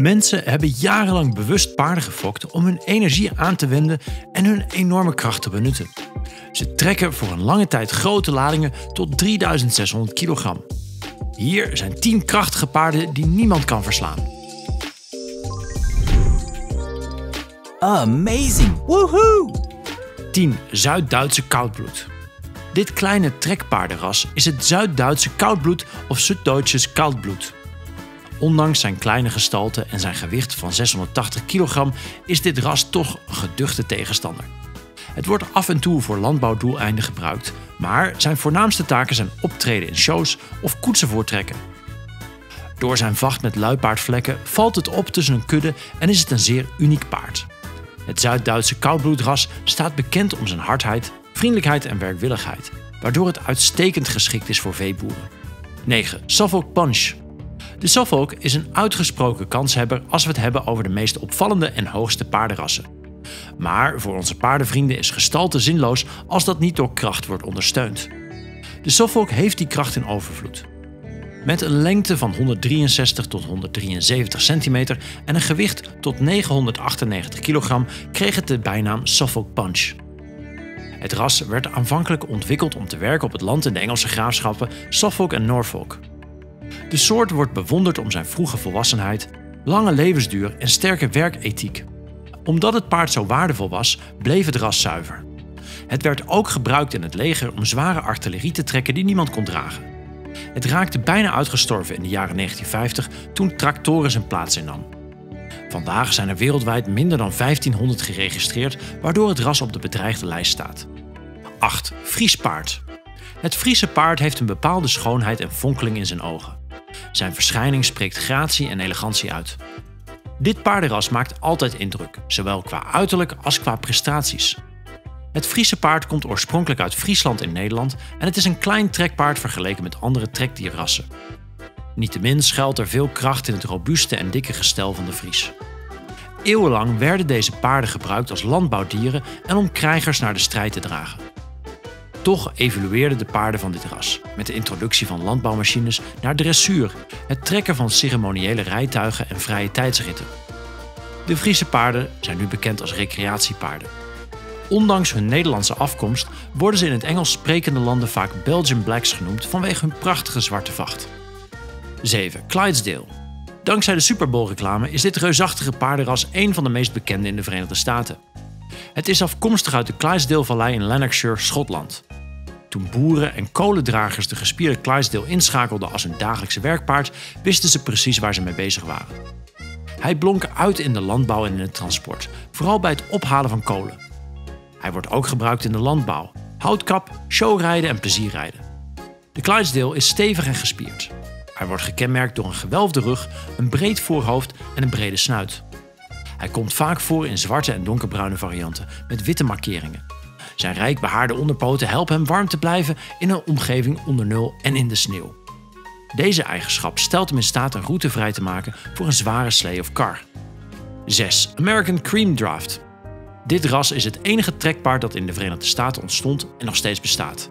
Mensen hebben jarenlang bewust paarden gefokt om hun energie aan te wenden en hun enorme kracht te benutten. Ze trekken voor een lange tijd grote ladingen tot 3600 kilogram. Hier zijn 10 krachtige paarden die niemand kan verslaan. Amazing! Woehoe! 10. Zuid-Duitse Kaltblut. Dit kleine trekpaardenras is het Zuid-Duitse Kaltblut of Süddeutsches Kaltblut. Ondanks zijn kleine gestalte en zijn gewicht van 680 kilogram is dit ras toch een geduchte tegenstander. Het wordt af en toe voor landbouwdoeleinden gebruikt, maar zijn voornaamste taken zijn optreden in shows of koetsen voortrekken. Door zijn vacht met luipaardvlekken valt het op tussen een kudde en is het een zeer uniek paard. Het Zuid-Duitse koudbloedras staat bekend om zijn hardheid, vriendelijkheid en werkwilligheid, waardoor het uitstekend geschikt is voor veeboeren. 9. Suffolk Punch. De Suffolk is een uitgesproken kanshebber als we het hebben over de meest opvallende en hoogste paardenrassen. Maar voor onze paardenvrienden is gestalte zinloos als dat niet door kracht wordt ondersteund. De Suffolk heeft die kracht in overvloed. Met een lengte van 163 tot 173 centimeter en een gewicht tot 998 kilogram kreeg het de bijnaam Suffolk Punch. Het ras werd aanvankelijk ontwikkeld om te werken op het land in de Engelse graafschappen Suffolk en Norfolk. De soort wordt bewonderd om zijn vroege volwassenheid, lange levensduur en sterke werkethiek. Omdat het paard zo waardevol was, bleef het ras zuiver. Het werd ook gebruikt in het leger om zware artillerie te trekken die niemand kon dragen. Het raakte bijna uitgestorven in de jaren 1950 toen tractoren zijn plaats innam. Vandaag zijn er wereldwijd minder dan 1500 geregistreerd, waardoor het ras op de bedreigde lijst staat. 8. Friespaard. Het Friese paard heeft een bepaalde schoonheid en fonkeling in zijn ogen. Zijn verschijning spreekt gratie en elegantie uit. Dit paardenras maakt altijd indruk, zowel qua uiterlijk als qua prestaties. Het Friese paard komt oorspronkelijk uit Friesland in Nederland en het is een klein trekpaard vergeleken met andere trekdierrassen. Niettemin schuilt er veel kracht in het robuuste en dikke gestel van de Fries. Eeuwenlang werden deze paarden gebruikt als landbouwdieren en om krijgers naar de strijd te dragen. Toch evolueerden de paarden van dit ras, met de introductie van landbouwmachines naar dressuur, het trekken van ceremoniële rijtuigen en vrije tijdsritten. De Friese paarden zijn nu bekend als recreatiepaarden. Ondanks hun Nederlandse afkomst worden ze in het Engels sprekende landen vaak Belgian Blacks genoemd vanwege hun prachtige zwarte vacht. 7. Clydesdale. Dankzij de Super Bowl reclame is dit reusachtige paardenras een van de meest bekende in de Verenigde Staten. Het is afkomstig uit de Clydesdale-vallei in Lanarkshire, Schotland. Toen boeren en kolendragers de gespierde Clydesdale inschakelden als hun dagelijkse werkpaard, wisten ze precies waar ze mee bezig waren. Hij blonk uit in de landbouw en in het transport, vooral bij het ophalen van kolen. Hij wordt ook gebruikt in de landbouw, houtkap, showrijden en plezierrijden. De Clydesdale is stevig en gespierd. Hij wordt gekenmerkt door een gewelfde rug, een breed voorhoofd en een brede snuit. Hij komt vaak voor in zwarte en donkerbruine varianten, met witte markeringen. Zijn rijk behaarde onderpoten helpen hem warm te blijven in een omgeving onder nul en in de sneeuw. Deze eigenschap stelt hem in staat een route vrij te maken voor een zware slee of kar. 6. American Cream Draft. Dit ras is het enige trekpaard dat in de Verenigde Staten ontstond en nog steeds bestaat.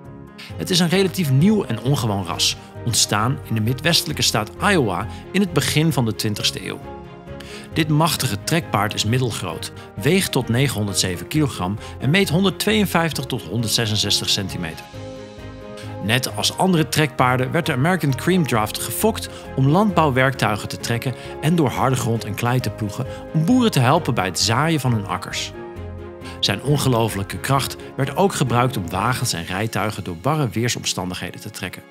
Het is een relatief nieuw en ongewoon ras, ontstaan in de midwestelijke staat Iowa in het begin van de 20e eeuw. Dit machtige trekpaard is middelgroot, weegt tot 907 kilogram en meet 152 tot 166 centimeter. Net als andere trekpaarden werd de American Cream Draft gefokt om landbouwwerktuigen te trekken en door harde grond en klei te ploegen om boeren te helpen bij het zaaien van hun akkers. Zijn ongelofelijke kracht werd ook gebruikt om wagens en rijtuigen door barre weersomstandigheden te trekken.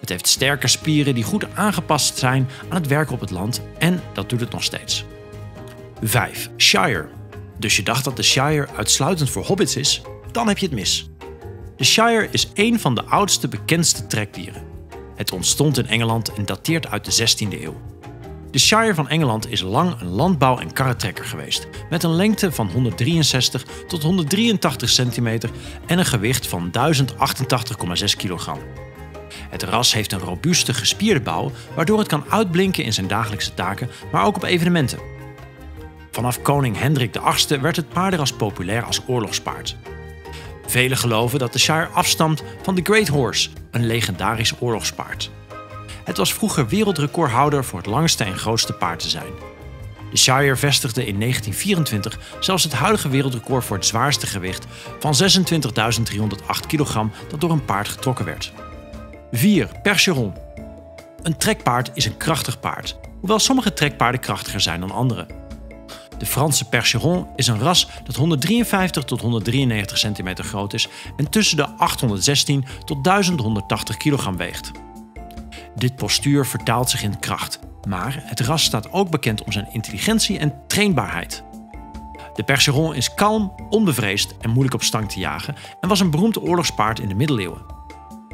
Het heeft sterke spieren die goed aangepast zijn aan het werken op het land en dat doet het nog steeds. 5. Shire. Dus je dacht dat de Shire uitsluitend voor hobbits is? Dan heb je het mis. De Shire is een van de oudste bekendste trekdieren. Het ontstond in Engeland en dateert uit de 16e eeuw. De Shire van Engeland is lang een landbouw- en karretrekker geweest, met een lengte van 163 tot 183 centimeter en een gewicht van 1088,6 kilogram. Het ras heeft een robuuste, gespierde bouw, waardoor het kan uitblinken in zijn dagelijkse taken, maar ook op evenementen. Vanaf koning Hendrik VIII werd het paardenras populair als oorlogspaard. Velen geloven dat de Shire afstamt van de Great Horse, een legendarisch oorlogspaard. Het was vroeger wereldrecordhouder voor het langste en grootste paard te zijn. De Shire vestigde in 1924 zelfs het huidige wereldrecord voor het zwaarste gewicht van 26.308 kilogram dat door een paard getrokken werd. 4. Percheron. Een trekpaard is een krachtig paard, hoewel sommige trekpaarden krachtiger zijn dan andere. De Franse Percheron is een ras dat 153 tot 193 centimeter groot is en tussen de 816 tot 1180 kilogram weegt. Dit postuur vertaalt zich in kracht, maar het ras staat ook bekend om zijn intelligentie en trainbaarheid. De Percheron is kalm, onbevreesd en moeilijk op stang te jagen en was een beroemd oorlogspaard in de middeleeuwen.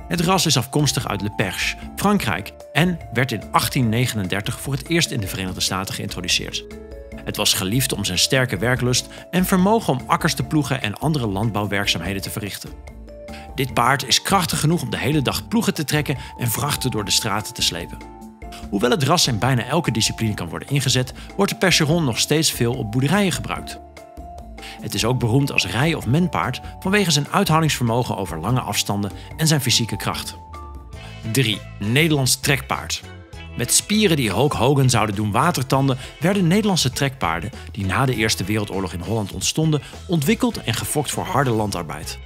Het ras is afkomstig uit Le Perche, Frankrijk, en werd in 1839 voor het eerst in de Verenigde Staten geïntroduceerd. Het was geliefd om zijn sterke werklust en vermogen om akkers te ploegen en andere landbouwwerkzaamheden te verrichten. Dit paard is krachtig genoeg om de hele dag ploegen te trekken en vrachten door de straten te slepen. Hoewel het ras in bijna elke discipline kan worden ingezet, wordt de Percheron nog steeds veel op boerderijen gebruikt. Het is ook beroemd als rij- of menpaard vanwege zijn uithoudingsvermogen over lange afstanden en zijn fysieke kracht. 3. Nederlands trekpaard. Met spieren die Hulk Hogan zouden doen watertanden, werden Nederlandse trekpaarden, die na de Eerste Wereldoorlog in Holland ontstonden, ontwikkeld en gefokt voor harde landarbeid.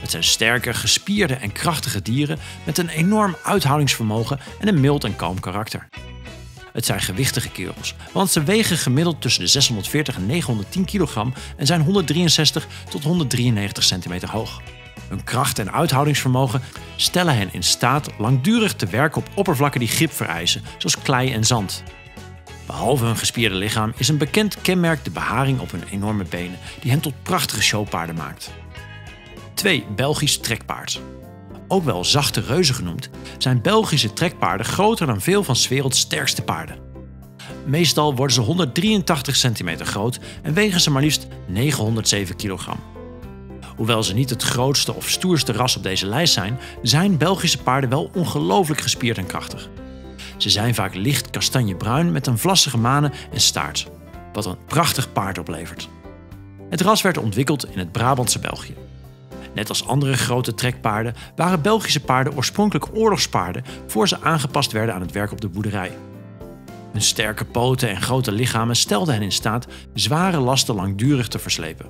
Het zijn sterke, gespierde en krachtige dieren met een enorm uithoudingsvermogen en een mild en kalm karakter. Het zijn gewichtige kerels, want ze wegen gemiddeld tussen de 640 en 910 kilogram en zijn 163 tot 193 centimeter hoog. Hun kracht en uithoudingsvermogen stellen hen in staat langdurig te werken op oppervlakken die grip vereisen, zoals klei en zand. Behalve hun gespierde lichaam is een bekend kenmerk de beharing op hun enorme benen, die hen tot prachtige showpaarden maakt. 2. Belgisch trekpaard. Ook wel zachte reuzen genoemd, zijn Belgische trekpaarden groter dan veel van 's werelds sterkste paarden. Meestal worden ze 183 centimeter groot en wegen ze maar liefst 907 kilogram. Hoewel ze niet het grootste of stoerste ras op deze lijst zijn, zijn Belgische paarden wel ongelooflijk gespierd en krachtig. Ze zijn vaak licht kastanjebruin met een vlassige manen en staart, wat een prachtig paard oplevert. Het ras werd ontwikkeld in het Brabantse België. Net als andere grote trekpaarden waren Belgische paarden oorspronkelijk oorlogspaarden voor ze aangepast werden aan het werk op de boerderij. Hun sterke poten en grote lichamen stelden hen in staat zware lasten langdurig te verslepen.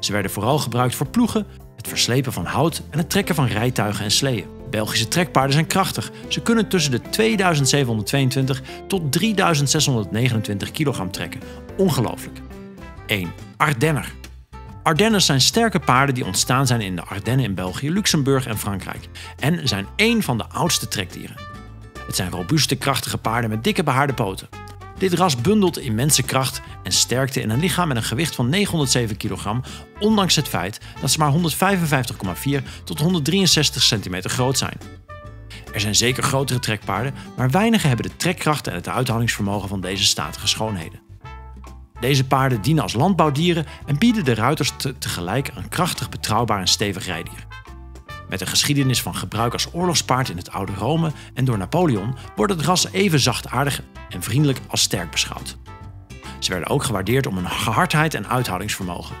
Ze werden vooral gebruikt voor ploegen, het verslepen van hout en het trekken van rijtuigen en sleeën. Belgische trekpaarden zijn krachtig. Ze kunnen tussen de 2722 tot 3629 kilogram trekken. Ongelooflijk. 1. Ardenner. Ardenners zijn sterke paarden die ontstaan zijn in de Ardennen in België, Luxemburg en Frankrijk en zijn één van de oudste trekdieren. Het zijn robuuste, krachtige paarden met dikke behaarde poten. Dit ras bundelt immense kracht en sterkte in een lichaam met een gewicht van 907 kilogram, ondanks het feit dat ze maar 155,4 tot 163 centimeter groot zijn. Er zijn zeker grotere trekpaarden, maar weinigen hebben de trekkracht en het uithoudingsvermogen van deze statige schoonheden. Deze paarden dienen als landbouwdieren en bieden de ruiters tegelijk een krachtig, betrouwbaar en stevig rijdier. Met een geschiedenis van gebruik als oorlogspaard in het oude Rome en door Napoleon wordt het ras even zachtaardig en vriendelijk als sterk beschouwd. Ze werden ook gewaardeerd om hun hardheid en uithoudingsvermogen.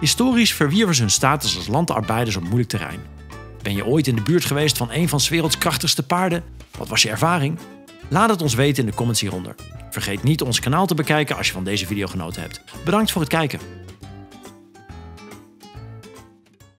Historisch verwierven ze hun status als landarbeiders op moeilijk terrein. Ben je ooit in de buurt geweest van een van 's werelds krachtigste paarden? Wat was je ervaring? Laat het ons weten in de comments hieronder. Vergeet niet ons kanaal te bekijken als je van deze video genoten hebt. Bedankt voor het kijken!